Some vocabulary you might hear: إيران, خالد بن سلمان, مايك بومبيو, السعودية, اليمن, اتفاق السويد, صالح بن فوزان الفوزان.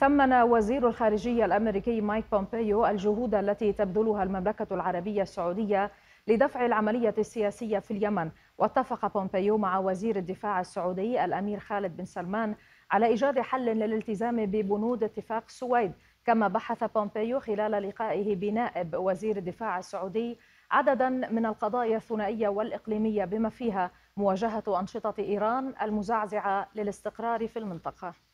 ثمن وزير الخارجية الأمريكي مايك بومبيو الجهود التي تبذلها المملكة العربية السعودية لدفع العملية السياسية في اليمن، واتفق بومبيو مع وزير الدفاع السعودي الأمير خالد بن سلمان على إيجاد حل للالتزام ببنود اتفاق السويد، كما بحث بومبيو خلال لقائه بنائب وزير الدفاع السعودي عددا من القضايا الثنائية والإقليمية بما فيها مواجهة أنشطة إيران المزعزعة للاستقرار في المنطقة.